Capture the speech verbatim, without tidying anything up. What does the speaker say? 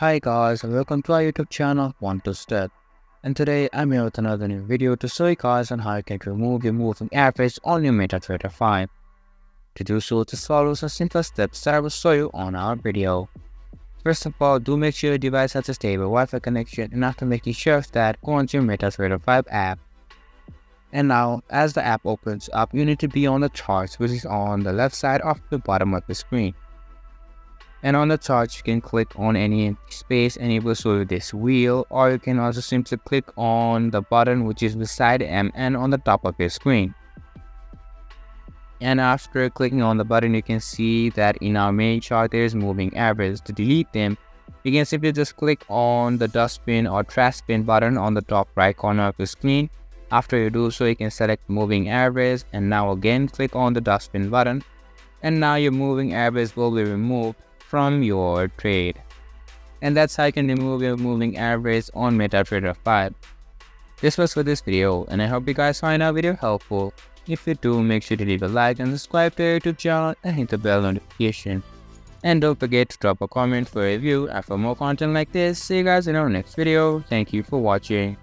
Hi guys and welcome to our YouTube channel One two Steps, and today I'm here with another new video to show you guys on how you can remove your moving average on your MetaTrader five. To do so, just follow some simple steps that I will show you on our video. First of all, do make sure your device has a stable Wi-Fi connection, and after making sure of that, go on to your MetaTrader five app. And now, as the app opens up, you need to be on the charts, which is on the left side of the bottom of the screen. And on the chart, you can click on any space and it will show you this wheel, or you can also simply click on the button which is beside M and on the top of your screen. And after clicking on the button, you can see that in our main chart there is moving average. To delete them, you can simply just click on the dustbin or trash bin button on the top right corner of the screen. After you do so, you can select moving average and now again click on the dustbin button, and now your moving average will be removed from your trade. And that's how you can remove your moving average on MetaTrader five. This was for this video, and I hope you guys find our video helpful. If you do, make sure to leave a like and subscribe to our YouTube channel and hit the bell notification. And don't forget to drop a comment for a review and for more content like this. See you guys in our next video. Thank you for watching.